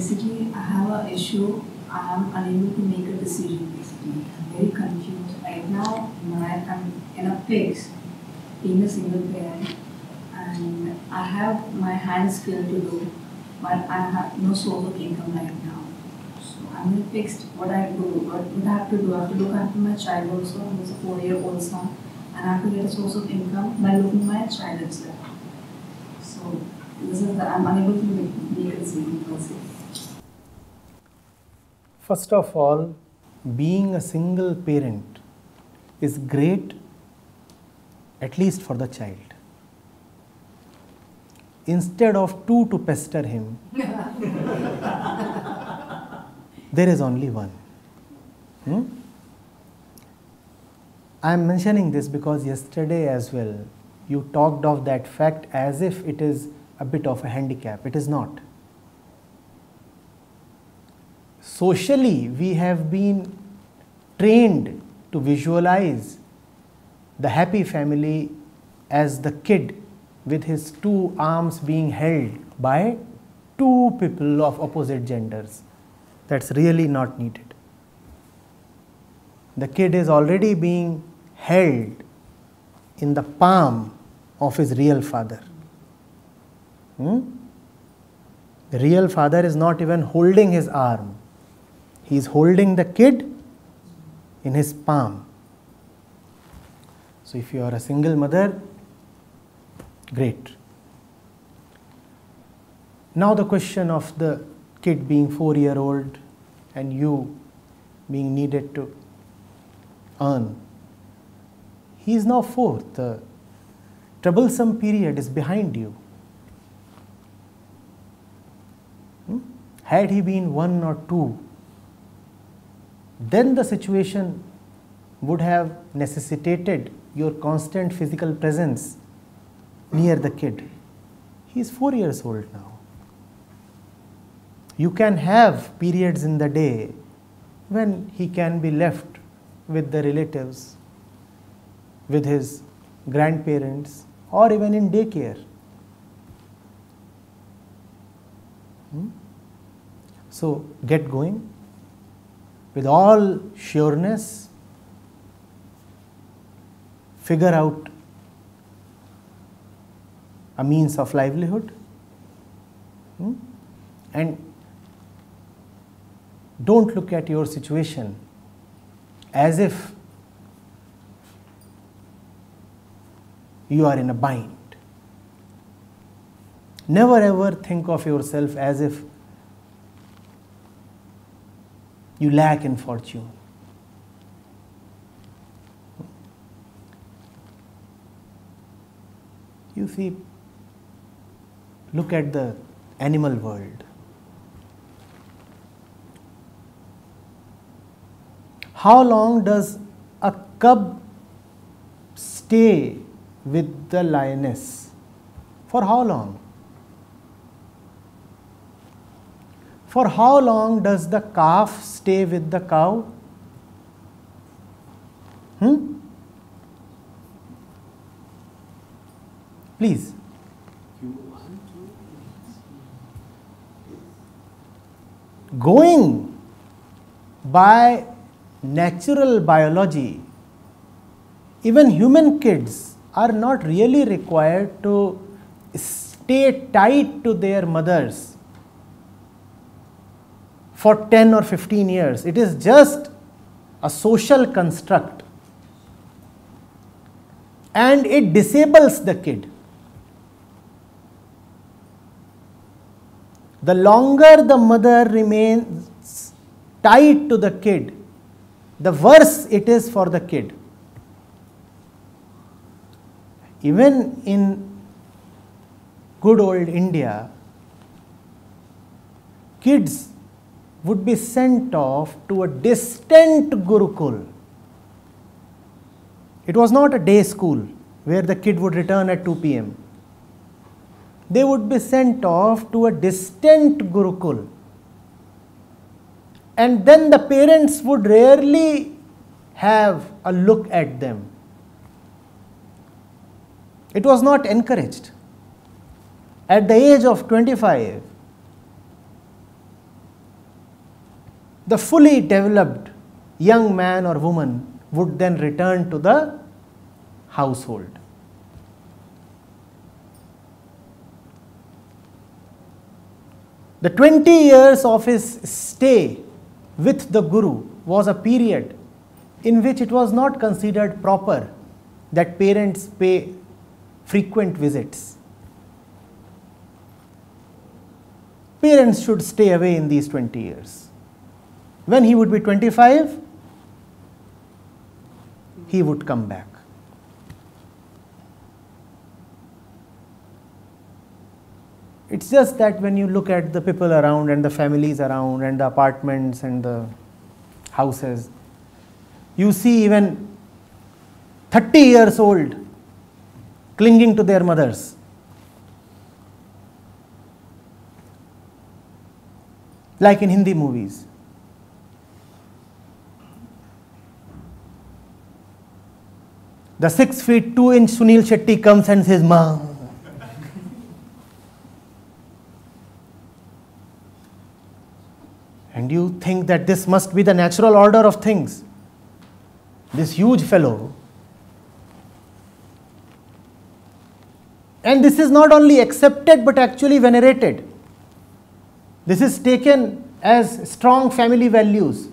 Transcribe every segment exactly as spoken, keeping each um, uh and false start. basically I have an issue, I am unable to make a decision basically. I'm very confused. Right now I'm in a place, being a single parent, and I have my hands filled to do, but I have no source of income right now. So I'm in a fixed what I do, what would I have to do? I have to look after my child also, who's a four-year-old son, and I have to get a source of income by looking my child as well. So this is the, I'm unable to make, make a decision per se. First of all, being a single parent is great, at least for the child. Instead of two to pester him, there is only one. Hmm? I am mentioning this because yesterday as well, you talked of that fact as if it is a bit of a handicap. It is not. Socially, we have been trained to visualize the happy family as the kid with his two arms being held by two people of opposite genders. That's really not needed. The kid is already being held in the palm of his real father. Hmm? The real father is not even holding his arm. He is holding the kid in his palm. So if you are a single mother, great. Now the question of the kid being four-year-old and you being needed to earn. He is now four. The troublesome period is behind you. Had he been one or two, then the situation would have necessitated your constant physical presence near the kid. He is four years old now. You can have periods in the day when he can be left with the relatives, with his grandparents, or even in daycare. Hmm? So get going with all sureness, figure out a means of livelihood, hmm? and don't look at your situation as if you are in a bind. Never ever think of yourself as if you lack in fortune. You see, look at the animal world. How long does a cub stay with the lioness? For how long? For how long does the calf stay with the cow? Hmm? Please. Going by natural biology, even human kids are not really required to stay tight to their mothers for ten or fifteen years. It is just a social construct, and it disables the kid. The longer the mother remains tied to the kid, the worse it is for the kid. Even in good old India, kids would be sent off to a distant Gurukul. It was not a day school where the kid would return at two P M They would be sent off to a distant Gurukul. And then the parents would rarely have a look at them. It was not encouraged. At the age of twenty-five, the fully developed young man or woman would then return to the household. The twenty years of his stay with the Guru was a period in which it was not considered proper that parents pay frequent visits. Parents should stay away in these twenty years. When he would be twenty-five, he would come back. It's just that when you look at the people around and the families around and the apartments and the houses, you see even thirty years old clinging to their mothers. Like in Hindi movies. The six feet two inch Sunil Shetty comes and says, "Ma." And you think that this must be the natural order of things. This huge fellow. And this is not only accepted but actually venerated. This is taken as strong family values.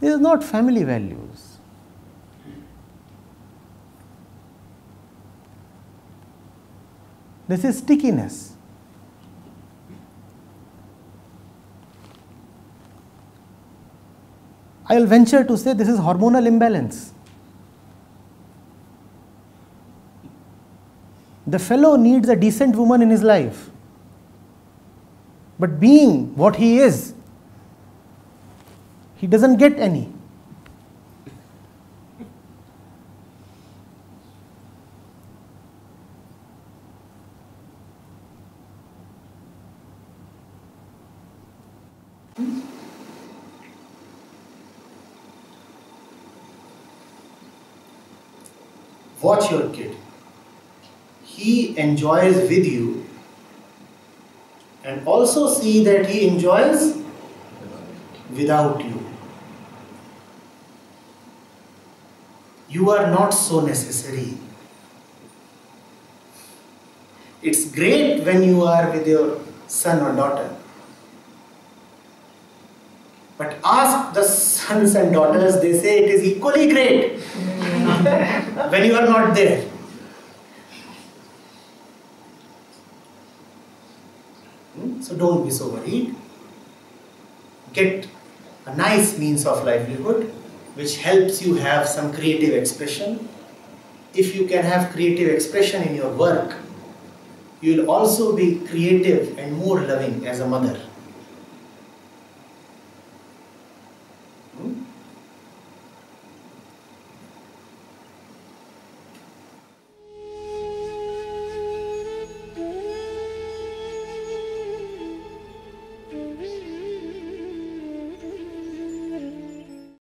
This is not family values. This is stickiness. I will venture to say this is hormonal imbalance. The fellow needs a decent woman in his life. But being what he is, he doesn't get any. Watch your kid. He enjoys with you, and also see that he enjoys without you. You are not so necessary. It's great when you are with your son or daughter. But ask the sons and daughters, they say it is equally great when you are not there. So don't be so worried. Get a nice means of livelihood which helps you have some creative expression. If you can have creative expression in your work, you will also be creative and more loving as a mother.